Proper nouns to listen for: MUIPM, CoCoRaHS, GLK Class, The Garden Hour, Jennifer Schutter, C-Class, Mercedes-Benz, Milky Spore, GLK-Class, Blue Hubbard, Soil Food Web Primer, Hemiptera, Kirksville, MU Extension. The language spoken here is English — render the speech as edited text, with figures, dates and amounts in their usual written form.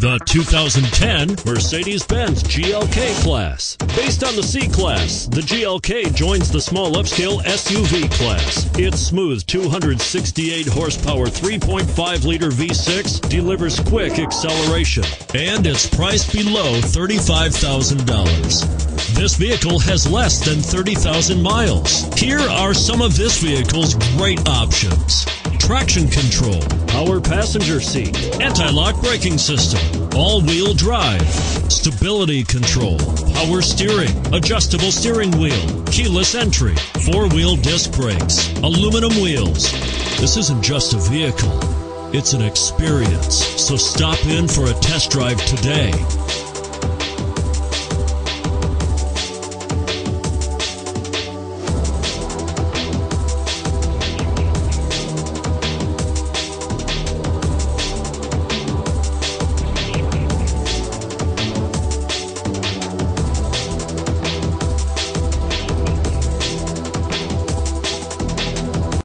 The 2010 Mercedes-Benz GLK Class. Based on the C-Class, the GLK joins the small upscale SUV class. Its smooth 268 horsepower 3.5-liter V6 delivers quick acceleration, and it's priced below $35,000. This vehicle has less than 30,000 miles. Here are some of this vehicle's great options: traction control, power passenger seat, anti-lock braking system, all-wheel drive, stability control, power steering, adjustable steering wheel, keyless entry, four-wheel disc brakes, aluminum wheels. This isn't just a vehicle, it's an experience. So stop in for a test drive today.